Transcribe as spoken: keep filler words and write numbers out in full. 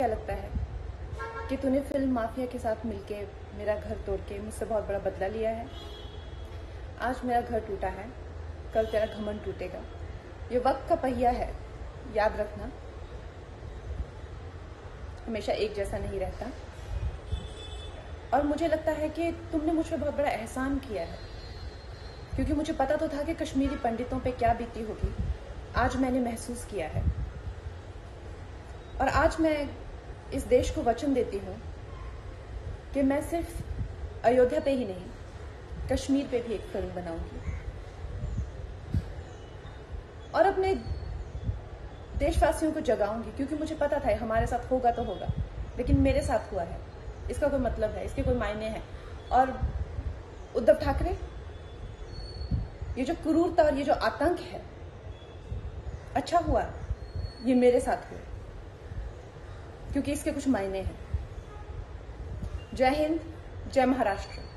क्या लगता है कि तूने फिल्म माफिया के साथ मिलके मेरा घर तोड़ के मुझसे बहुत बड़ा बदला लिया है। आज मेरा घर टूटा है, कल तेरा घमंड टूटेगा। ये वक्त का पहिया है, याद रखना, हमेशा एक जैसा नहीं रहता। और मुझे लगता है कि तुमने मुझ पर बहुत बड़ा एहसान किया है, क्योंकि मुझे पता तो था कि कश्मीरी पंडितों पे क्या बीती होगी। आज मैंने महसूस किया है और आज मैं इस देश को वचन देती हूँ कि मैं सिर्फ अयोध्या पे ही नहीं, कश्मीर पे भी एक फिल्म बनाऊंगी और अपने देशवासियों को जगाऊंगी। क्योंकि मुझे पता था हमारे साथ होगा तो होगा, लेकिन मेरे साथ हुआ है, इसका कोई मतलब है, इसके कोई मायने हैं। और उद्धव ठाकरे, ये जो क्रूरता और ये जो आतंक है, अच्छा हुआ ये मेरे साथ हुआ, क्योंकि इसके कुछ मायने हैं। जय हिंद, जय महाराष्ट्र।